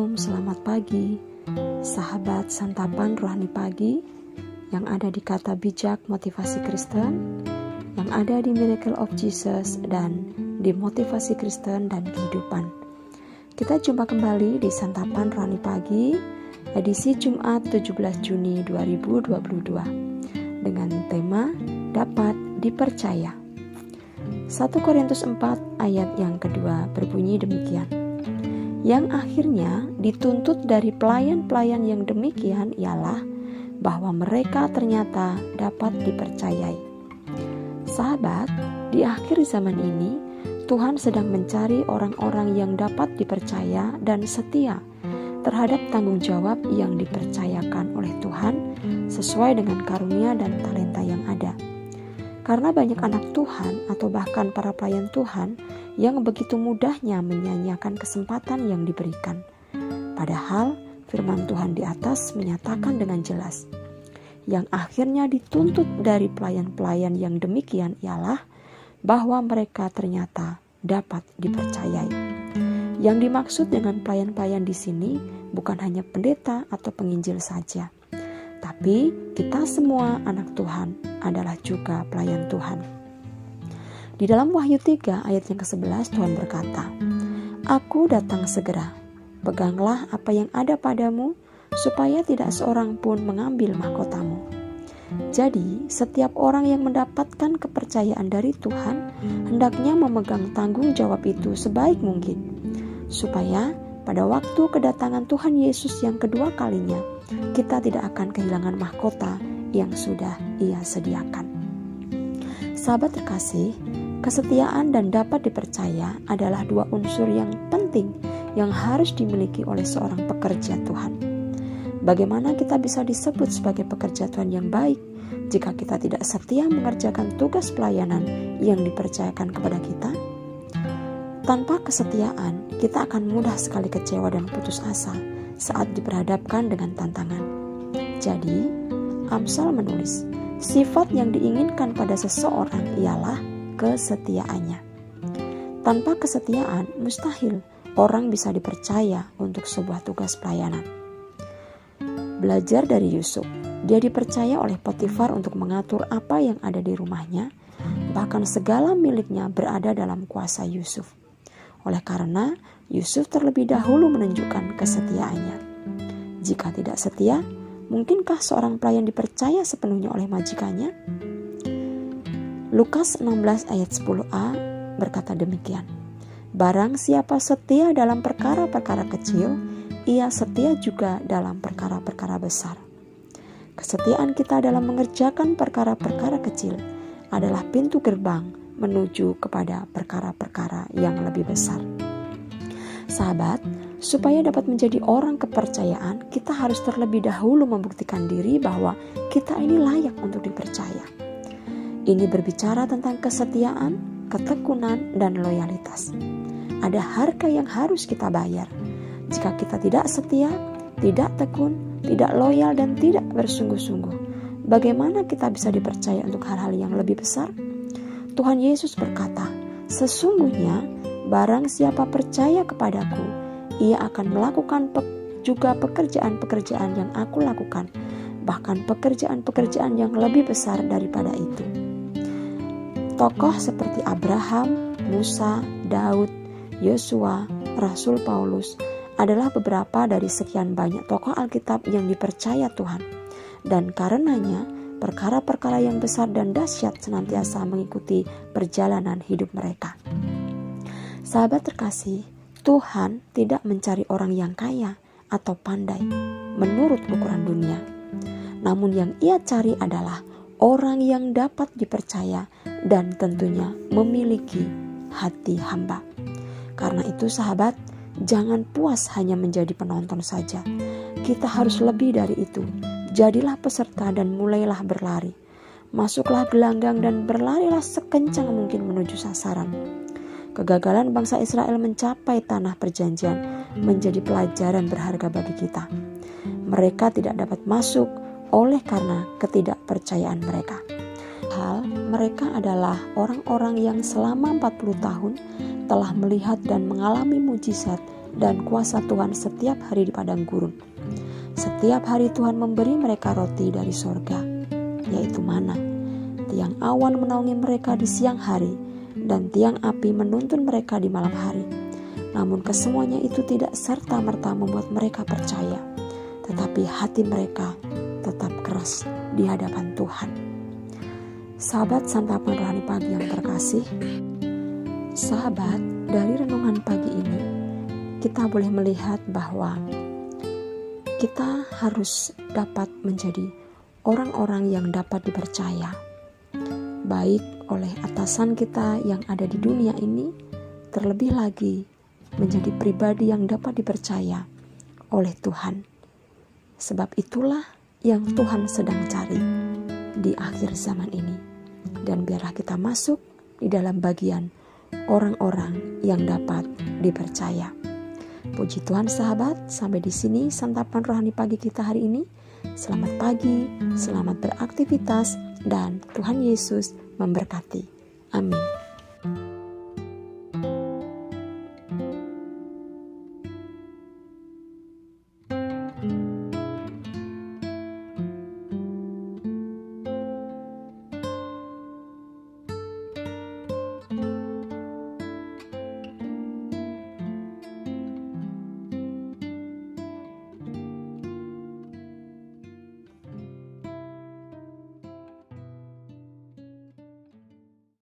Shalom, selamat pagi, sahabat santapan rohani pagi yang ada di Kata Bijak Motivasi Kristen, yang ada di Miracle of Jesus dan di Motivasi Kristen dan Kehidupan. Kita jumpa kembali di santapan rohani pagi edisi Jumat 17 Juni 2022 dengan tema Dapat Dipercaya. 1 Korintus 4 ayat yang kedua berbunyi demikian. Yang akhirnya dituntut dari pelayan-pelayan yang demikian ialah bahwa mereka ternyata dapat dipercayai. Sahabat, di akhir zaman ini Tuhan sedang mencari orang-orang yang dapat dipercaya dan setia terhadap tanggung jawab yang dipercayakan oleh Tuhan sesuai dengan karunia dan talenta yang ada. Karena banyak anak Tuhan atau bahkan para pelayan Tuhan yang begitu mudahnya menyia-nyiakan kesempatan yang diberikan. Padahal firman Tuhan di atas menyatakan dengan jelas, yang akhirnya dituntut dari pelayan-pelayan yang demikian ialah bahwa mereka ternyata dapat dipercayai. Yang dimaksud dengan pelayan-pelayan di sini bukan hanya pendeta atau penginjil saja. Tapi kita semua anak Tuhan adalah juga pelayan Tuhan. Di dalam Wahyu 3 ayat yang ke-11 Tuhan berkata, "Aku datang segera, peganglah apa yang ada padamu, supaya tidak seorang pun mengambil mahkotamu." Jadi setiap orang yang mendapatkan kepercayaan dari Tuhan, hendaknya memegang tanggung jawab itu sebaik mungkin, supaya pada waktu kedatangan Tuhan Yesus yang kedua kalinya, kita tidak akan kehilangan mahkota yang sudah Ia sediakan. Sahabat terkasih, kesetiaan dan dapat dipercaya adalah dua unsur yang penting yang harus dimiliki oleh seorang pekerja Tuhan. Bagaimana kita bisa disebut sebagai pekerja Tuhan yang baik jika kita tidak setia mengerjakan tugas pelayanan yang dipercayakan kepada kita? Tanpa kesetiaan, kita akan mudah sekali kecewa dan putus asa saat diperhadapkan dengan tantangan. Jadi, Amsal menulis, sifat yang diinginkan pada seseorang ialah kesetiaannya. Tanpa kesetiaan, mustahil orang bisa dipercaya untuk sebuah tugas pelayanan. Belajar dari Yusuf, dia dipercaya oleh Potifar untuk mengatur apa yang ada di rumahnya, bahkan segala miliknya berada dalam kuasa Yusuf. Oleh karena Yusuf terlebih dahulu menunjukkan kesetiaannya. Jika tidak setia, mungkinkah seorang pelayan dipercaya sepenuhnya oleh majikannya? Lukas 16 ayat 10a berkata demikian, "Barang siapa setia dalam perkara-perkara kecil, ia setia juga dalam perkara-perkara besar." Kesetiaan kita dalam mengerjakan perkara-perkara kecil adalah pintu gerbang menuju kepada perkara-perkara yang lebih besar. Sahabat, supaya dapat menjadi orang kepercayaan, kita harus terlebih dahulu membuktikan diri bahwa kita ini layak untuk dipercaya. Ini berbicara tentang kesetiaan, ketekunan, dan loyalitas. Ada harga yang harus kita bayar. Jika kita tidak setia, tidak tekun, tidak loyal, dan tidak bersungguh-sungguh, bagaimana kita bisa dipercaya untuk hal-hal yang lebih besar? Tuhan Yesus berkata, "Sesungguhnya, barang siapa percaya kepadaku, ia akan melakukan juga pekerjaan-pekerjaan yang aku lakukan, bahkan pekerjaan-pekerjaan yang lebih besar daripada itu." Tokoh seperti Abraham, Musa, Daud, Yosua, Rasul Paulus adalah beberapa dari sekian banyak tokoh Alkitab yang dipercaya Tuhan. Dan karenanya, perkara-perkara yang besar dan dahsyat senantiasa mengikuti perjalanan hidup mereka. Sahabat terkasih, Tuhan tidak mencari orang yang kaya atau pandai menurut ukuran dunia. Namun yang Ia cari adalah orang yang dapat dipercaya dan tentunya memiliki hati hamba. Karena itu sahabat, jangan puas hanya menjadi penonton saja. Kita harus lebih dari itu. Jadilah peserta dan mulailah berlari. Masuklah gelanggang dan berlarilah sekencang mungkin menuju sasaran. Kegagalan bangsa Israel mencapai tanah perjanjian menjadi pelajaran berharga bagi kita. Mereka tidak dapat masuk oleh karena ketidakpercayaan mereka. Hal mereka adalah orang-orang yang selama 40 tahun telah melihat dan mengalami mujizat dan kuasa Tuhan setiap hari di padang gurun. Setiap hari Tuhan memberi mereka roti dari sorga, yaitu mana. Tiang awan menaungi mereka di siang hari, dan tiang api menuntun mereka di malam hari. Namun kesemuanya itu tidak serta-merta membuat mereka percaya, tetapi hati mereka tetap keras di hadapan Tuhan. Sahabat santapan rohani pagi yang terkasih, sahabat, dari renungan pagi ini kita boleh melihat bahwa kita harus dapat menjadi orang-orang yang dapat dipercaya, baik oleh atasan kita yang ada di dunia ini, terlebih lagi menjadi pribadi yang dapat dipercaya oleh Tuhan. Sebab itulah yang Tuhan sedang cari di akhir zaman ini. Dan biarlah kita masuk di dalam bagian orang-orang yang dapat dipercaya. Puji Tuhan sahabat, sampai di sini santapan rohani pagi kita hari ini. Selamat pagi, selamat beraktivitas, dan Tuhan Yesus memberkati. Amin.